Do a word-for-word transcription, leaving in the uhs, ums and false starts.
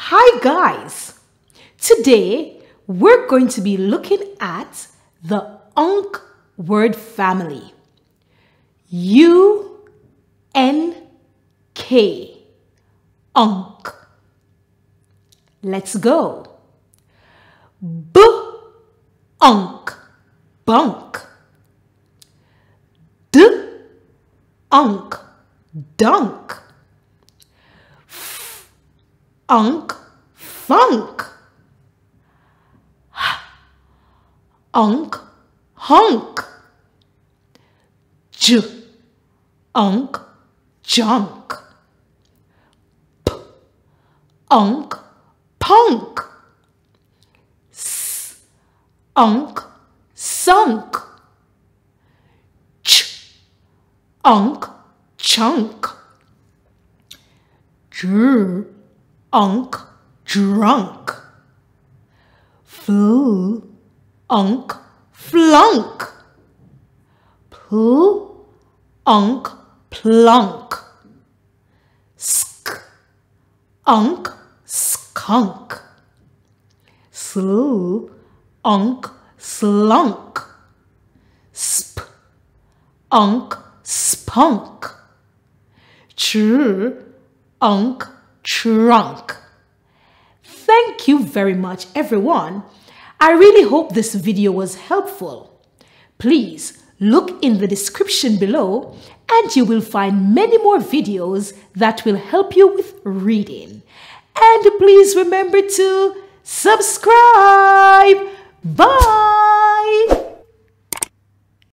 Hi guys, today we're going to be looking at the U N C word family. U N K, U N C. Let's go. B U N C, bunk. D U N C, dunk. Unk, funk. Unk, honk. J, unk, junk. P, unk, punk. S, unk, sunk. Ch, unk, chunk. Dr, unk, drunk. Fl, unk, flunk. Pl, unk, plunk. Sk, unk, skunk. Sl, unk, slunk. Sp, unk, spunk. Tr, unk, trunk. Thank you very much, everyone. I really hope this video was helpful. Please look in the description below and you will find many more videos that will help you with reading. And please remember to subscribe. Bye.